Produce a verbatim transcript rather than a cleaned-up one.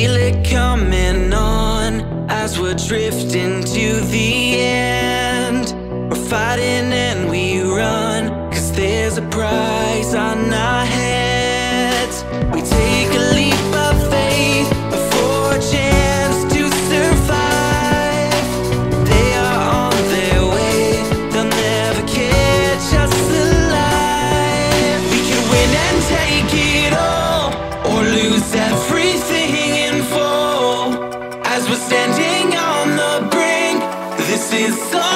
feel it coming on as we're drifting to the end. We're fighting and we run, cause there's a price on our heads. We take a leap of faith before a chance to survive. They are on their way, they'll never catch us alive. We can win and take it all, or lose everything in full. As we're standing on the brink, this is so